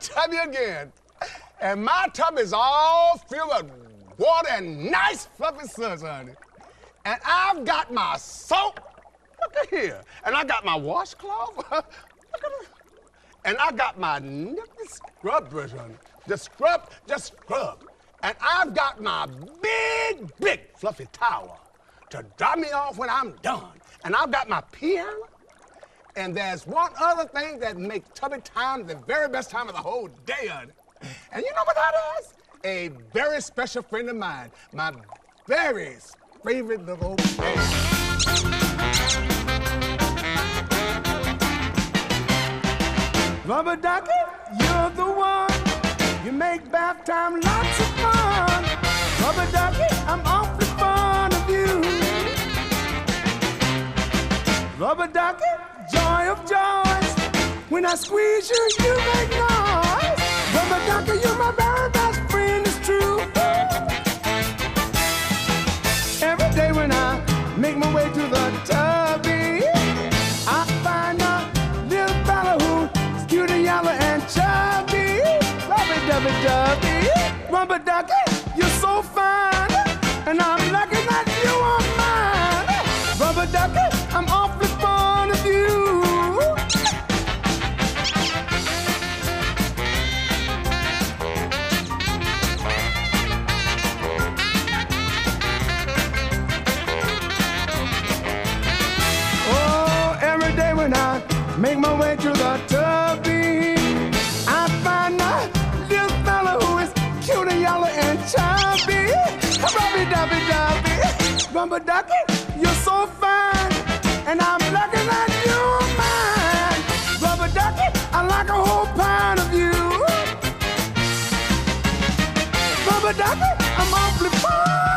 Tubby again. And my tubby's all filled with water and nice fluffy suds, honey. And I've got my soap. Look at here. And I got my washcloth. Look at this. And I got my nifty scrub brush, honey. Just scrub. And I've got my big fluffy towel to dry me off when I'm done. And I've got my piano. And there's one other thing that makes Tubby Time the very best time of the whole day, honey. And you know what that is? A very special friend of mine. My very favorite little man. Rubber Duckie, you're the one. You make bath time lots of fun. Rubber Duckie, I'm awfully fond of you. Rubber Duckie, joy of joys. When I squeeze you, you make noise. Rubber Duckie, you're my very best friend, it's true. Every day when I make my way to the tubby, I find a little fella who's cute and yellow and chubby. Rubber Dubby Dubby. Rubber Duckie, you're so fine. And I'm lucky that you are mine. Rubber Duckie, I'm awfully fond of you. Make my way to the tubby, I find a little fella who is cute and yellow and chubby. Rubber Dubby Dubby. Rubber Duckie, you're so fine. And I'm lucky that you're mine. Rubber Duckie, I like a whole pint of you. Rubber Duckie, I'm awfully fine.